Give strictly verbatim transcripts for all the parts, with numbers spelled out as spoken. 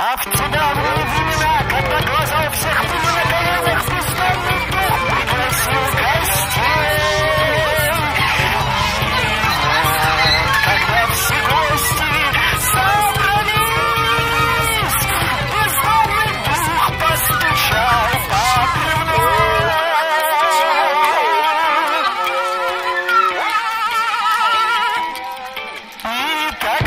А в тебя были времена, когда глаза у всех были на коленях, звездами дух пригласил гостей. Вот, когда все гости собрались, бездомный дух постучал по бревну. И тогда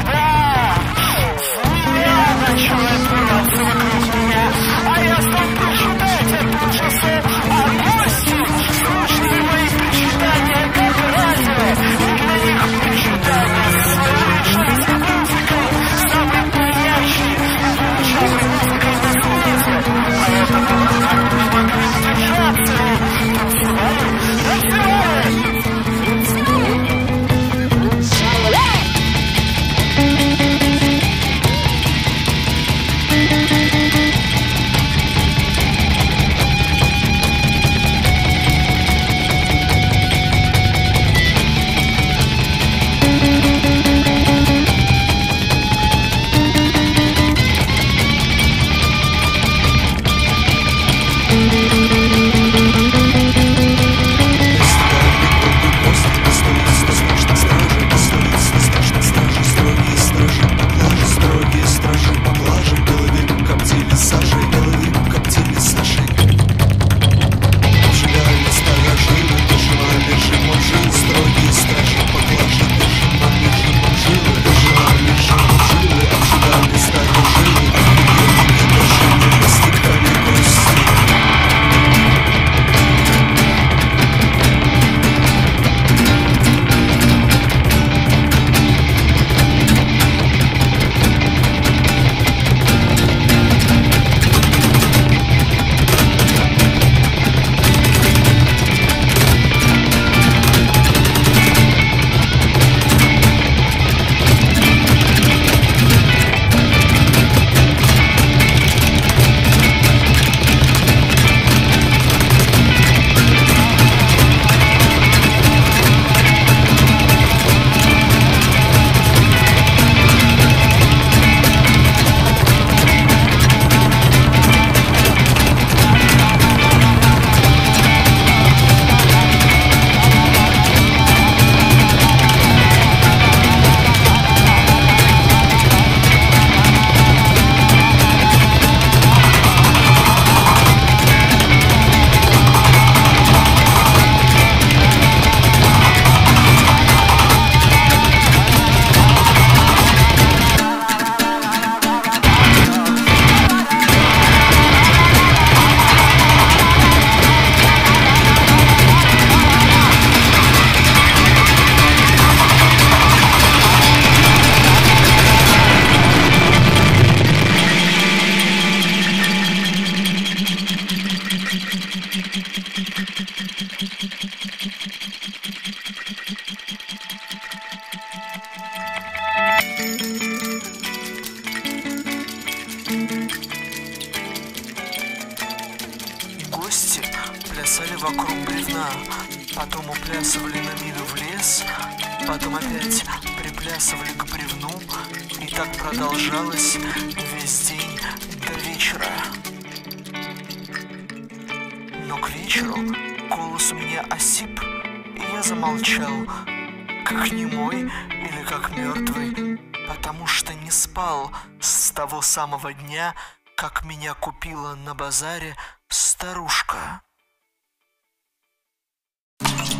змея начала вокруг бревна, потом уплясывали на милю в лес, потом опять приплясывали к бревну, и так продолжалось весь день до вечера. Но к вечеру голос у меня осип, и я замолчал, как немой или как мертвый, потому что не спал с того самого дня, как меня купила на базаре старушка. Yeah.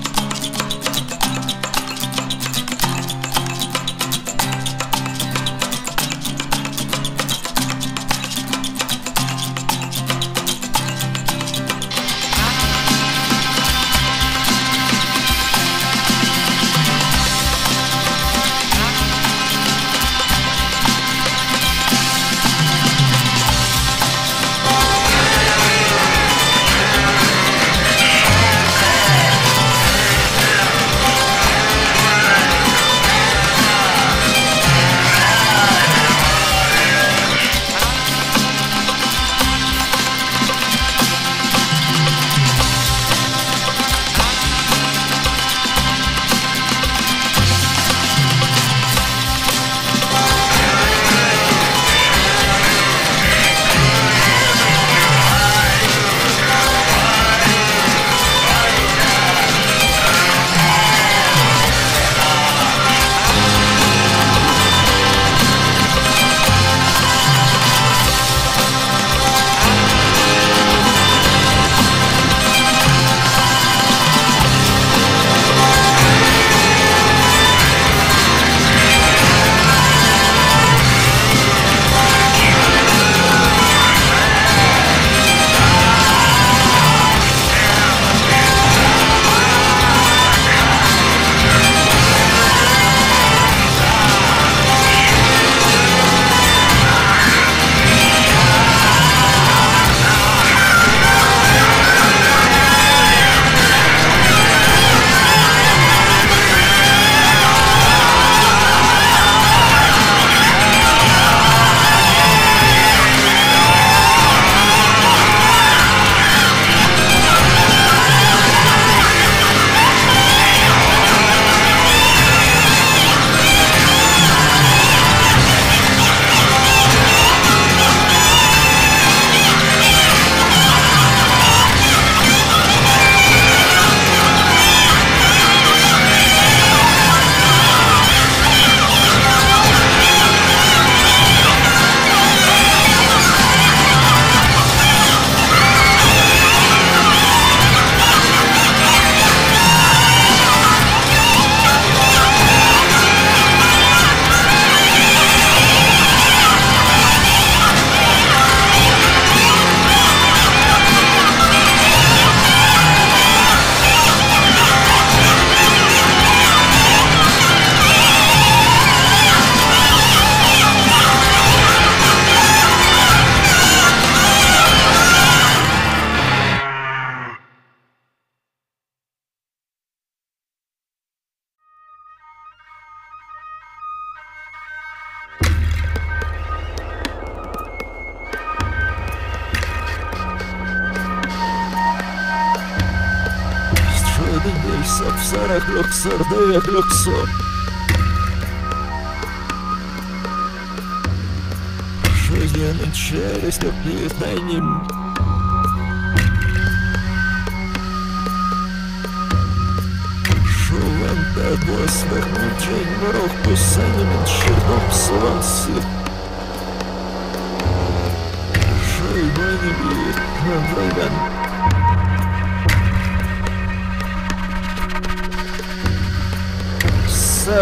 сапсарах, локсардаях, локсор. Жизнь началась, как на ним. Шуван тобой смахнучай морок, писанин черном псаланцы. Шуйбан и бьет на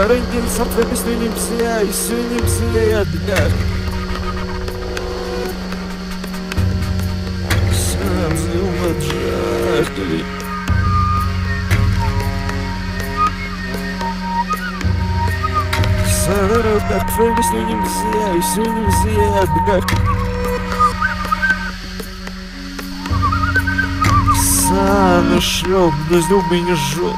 Рынкин сам записный не псия, и все не псия дня. Сам злюмаджахтали. Сарара так записный не псия, и все не псия дня. Сам шлем, но злюмы не жжет.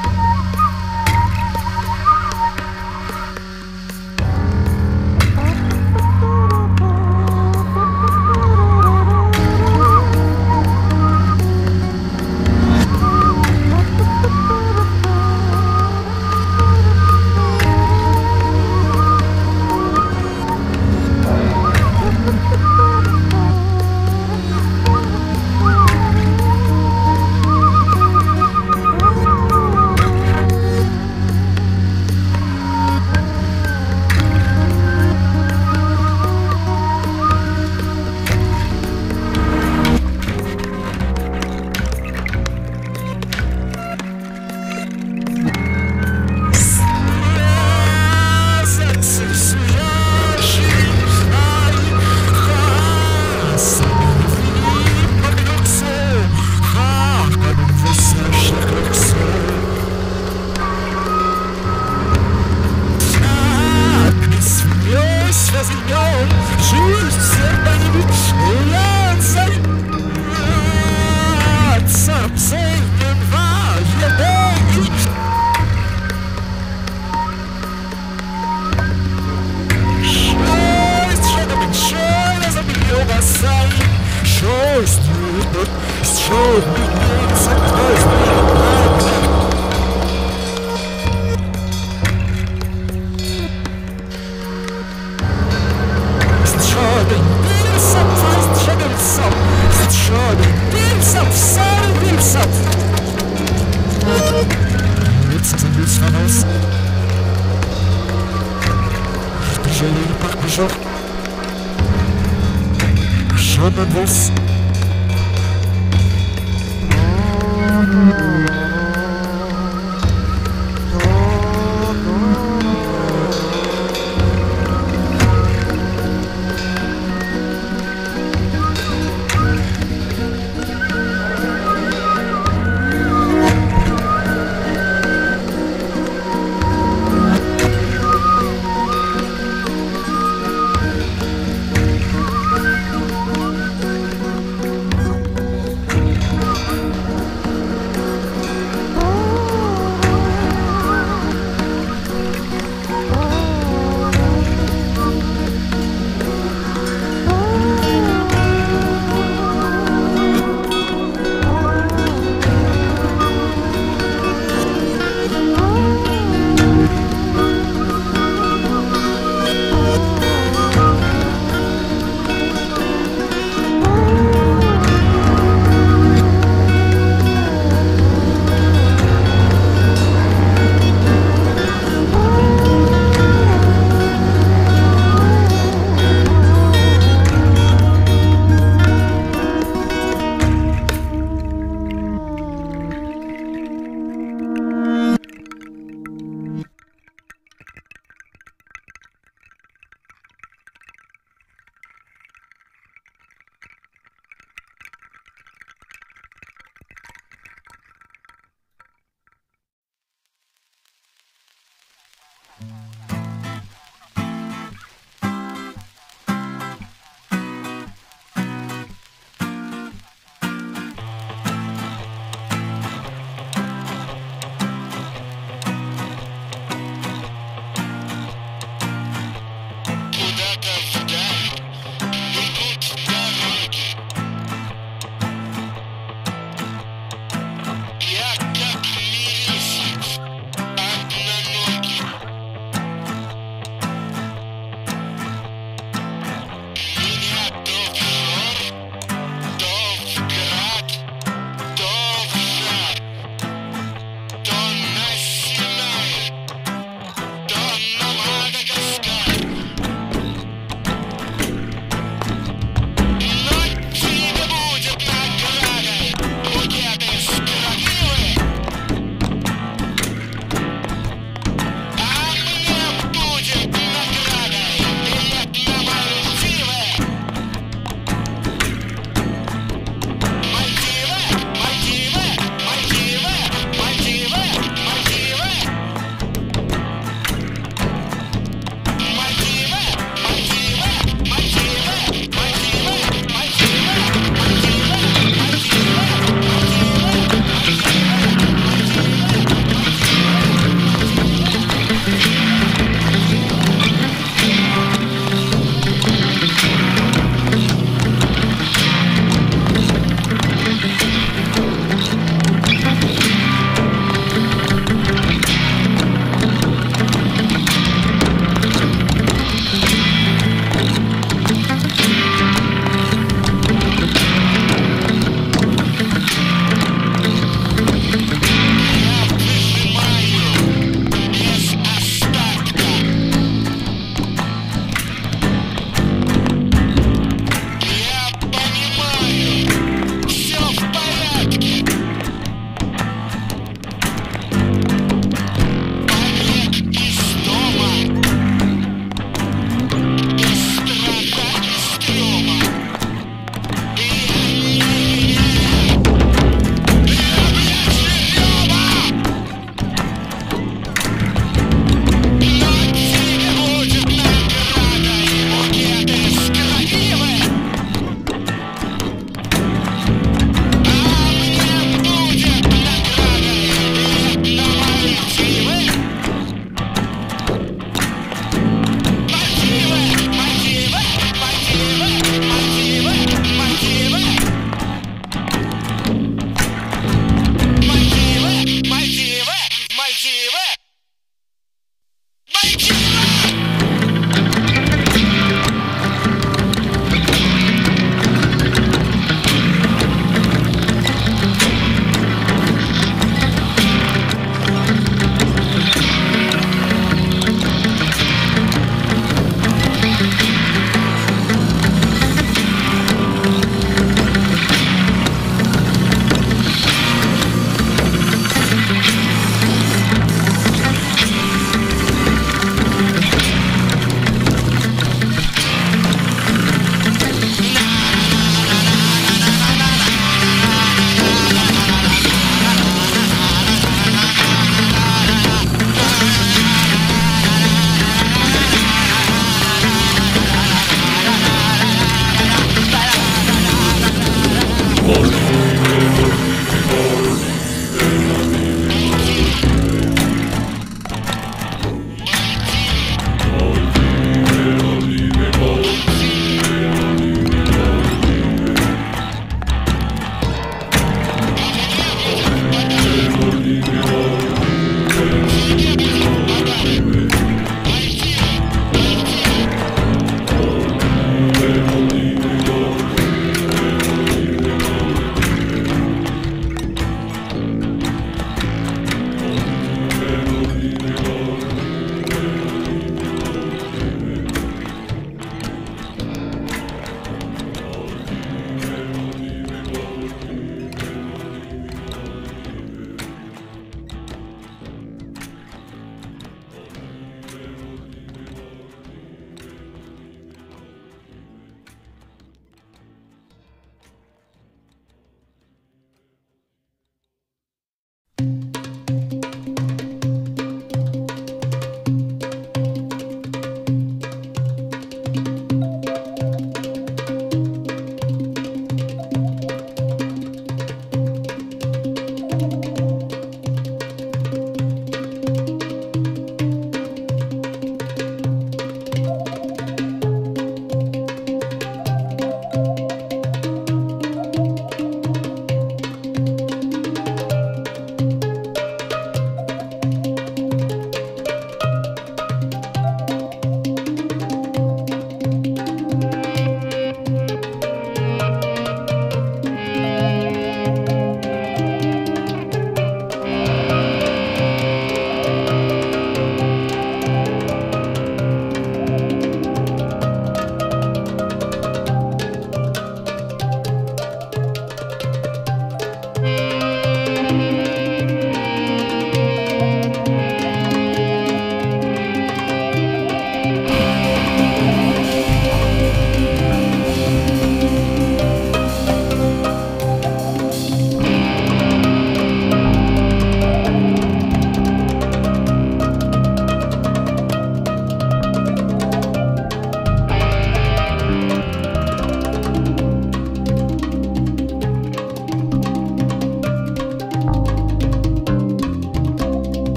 Субтитры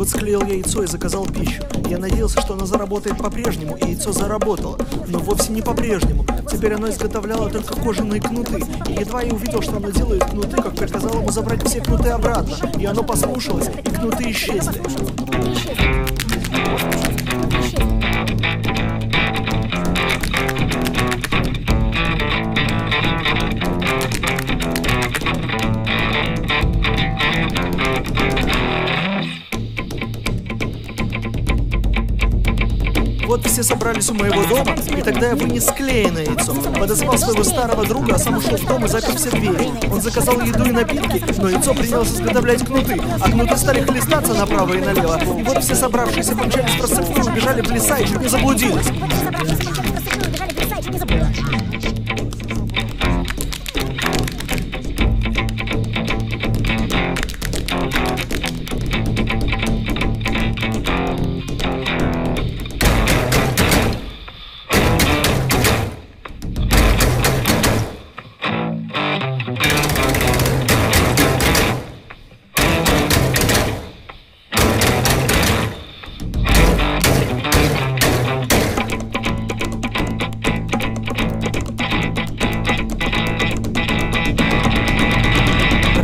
Вот склеил я яйцо и заказал пищу. Я надеялся, что оно заработает по-прежнему, и яйцо заработало. Но вовсе не по-прежнему. Теперь оно изготовляло только кожаные кнуты. И едва я увидел, что оно делает кнуты, как приказал ему забрать все кнуты обратно. И оно послушалось, и кнуты исчезли. Вот все собрались у моего дома, и тогда я вынес склеенное яйцо. Подозвал своего старого друга, а сам ушел в дом и запер все двери. Он заказал еду и напитки, но яйцо принялось изготовлять кнуты, а кнуты стали хлестаться направо и налево. И вот все собравшиеся помчались в рассыпку, убежали в леса и чуть не заблудились.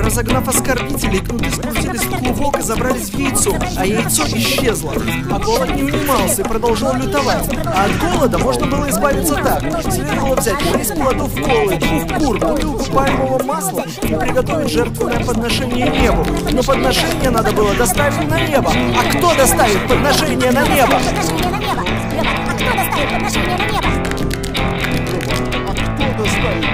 Загнав оскорбителей, кнуты скрутились в клубок и забрались в яйцо, а яйцо исчезло. А голод не унимался и продолжал лютовать. А от голода можно было избавиться так. Следовало взять шесть плодов колы, двух кур, бутылку пальмового масла и приготовить жертвенное подношение небу. Но подношение надо было доставить на небо. А кто доставит подношение на небо? Подношение на небо! А кто доставит подношение на небо? А кто доставит?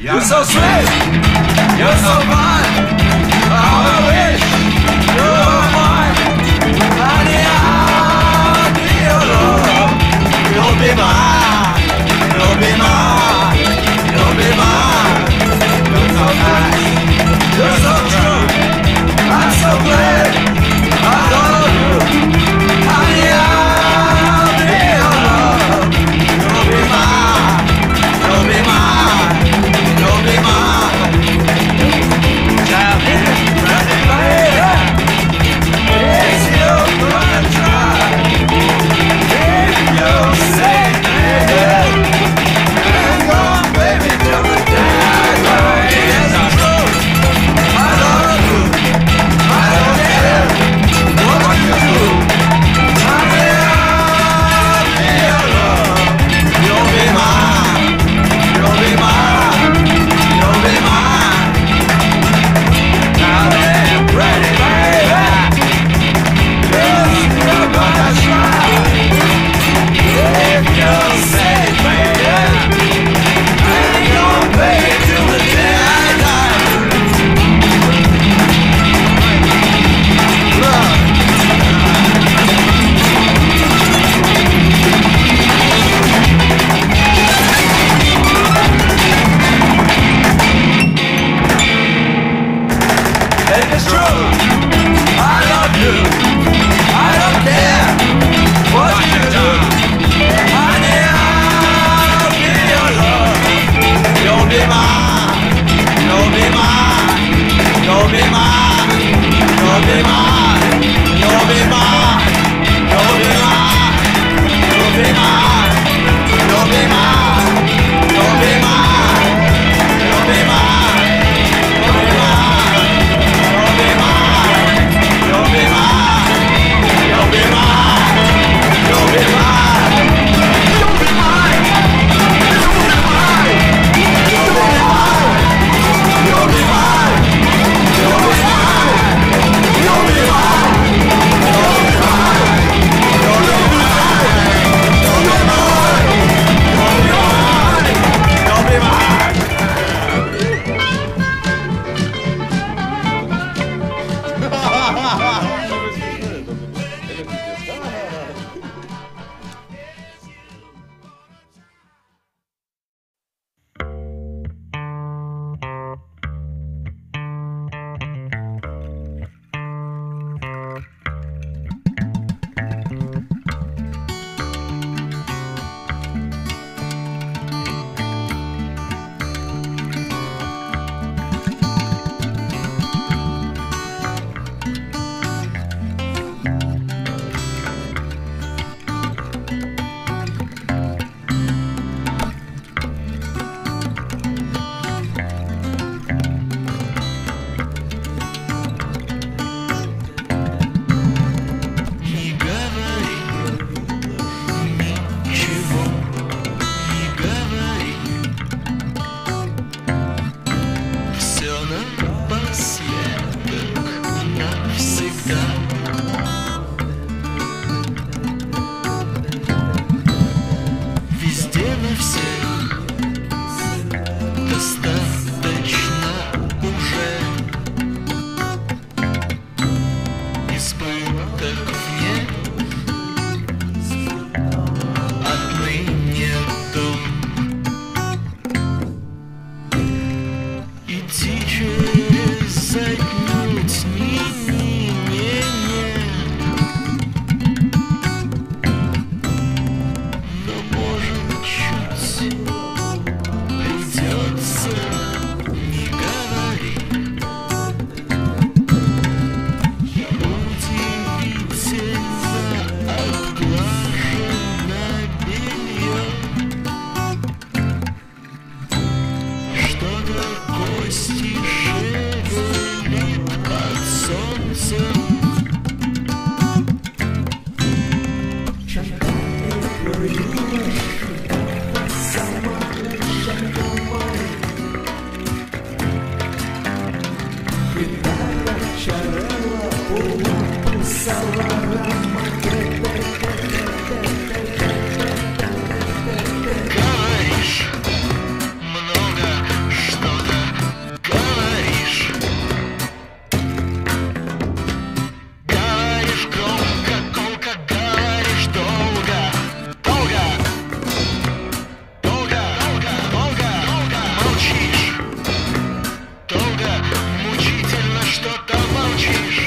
You're so slick, you're so fine, how I wish you were mine. And yeah, do you love, you'll be mine, you'll be mine, you'll be mine. You're so nice, you're so true, I'm so glad I love you. And yeah, do you love, you'll be mine, you'll be mine. It's your contract. If you say Долго, мучительно что-то молчишь.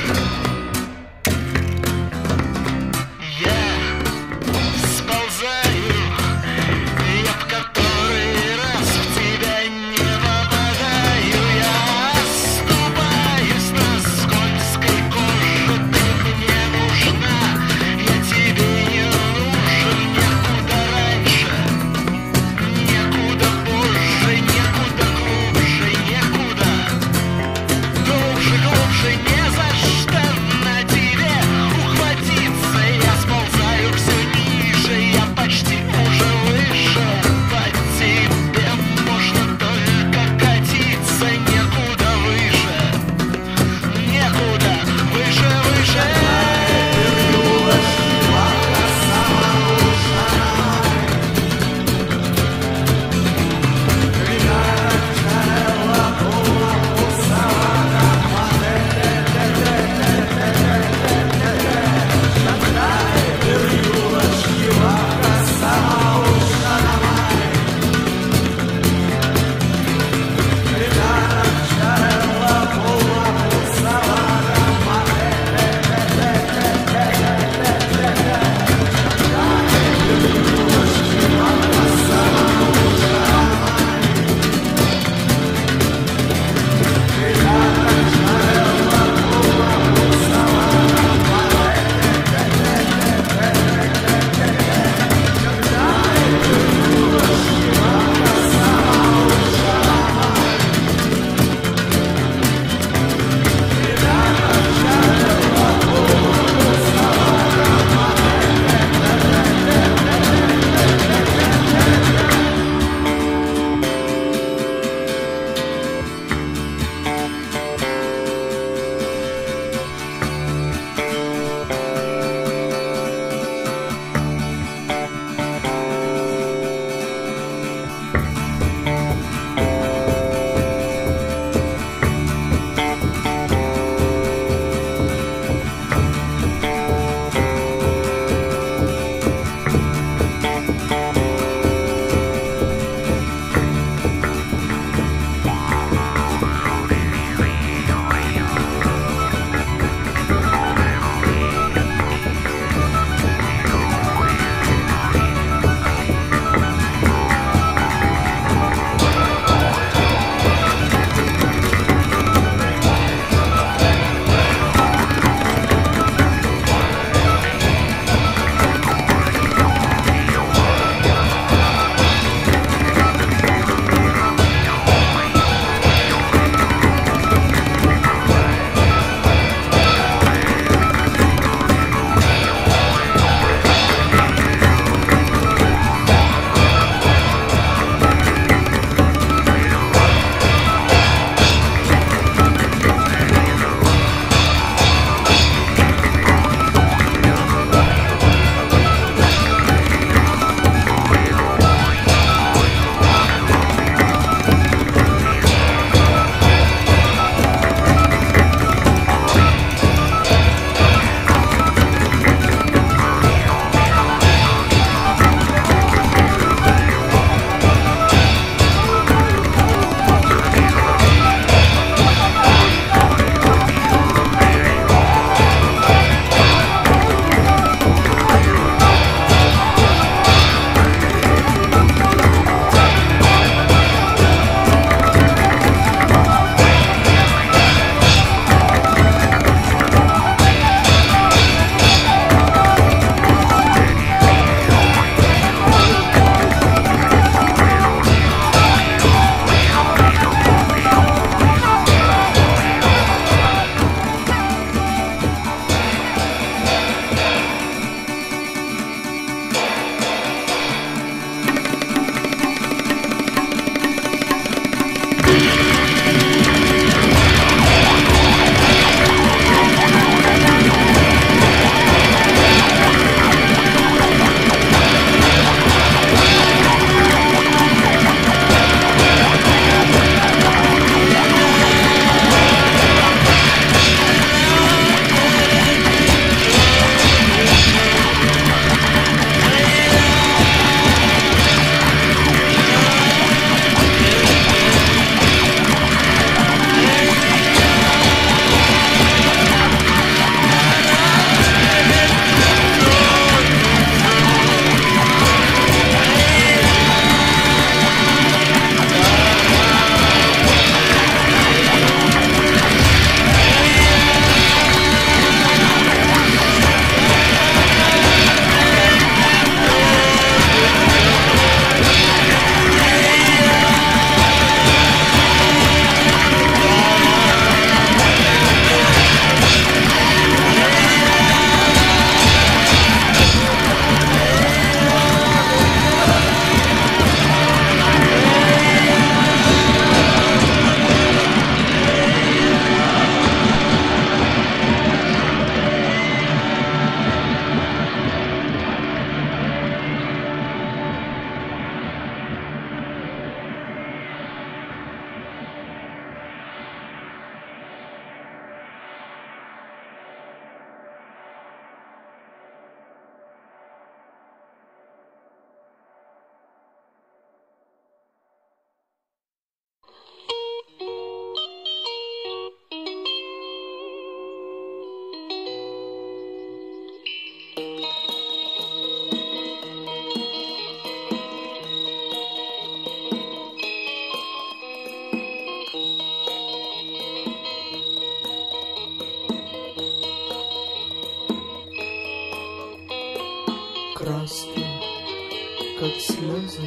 как слезы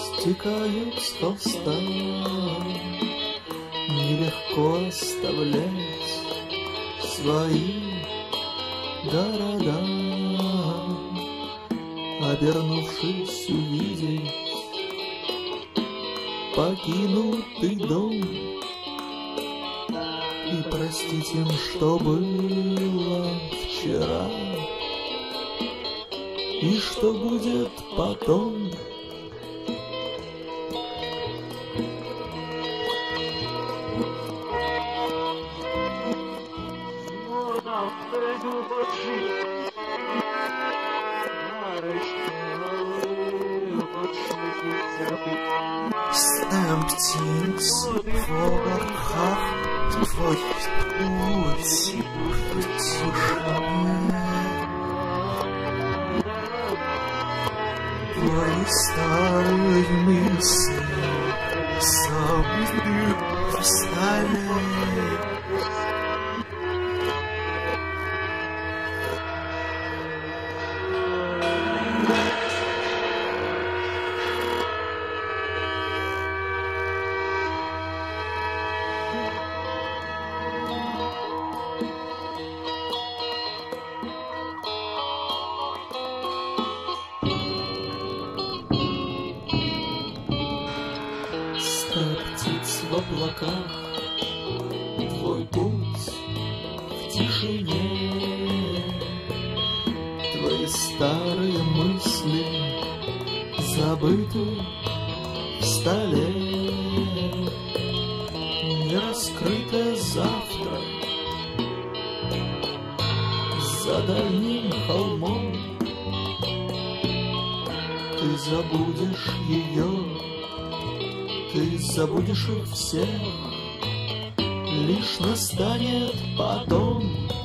стекают с холста. Нелегко оставлять свои города, обернувшись увидеть покинутый дом. И простить им, что было вчера, и что будет потом. Птиц, вогар, хах, твой путь, твои старые мысли забыты встали. Птиц в облаках, твой путь в тишине, твои старые мысли забыты в столе. Не раскрытое завтра за дальним холмом, ты забудешь ее. Ты забудешь их всех, лишь настанет потом.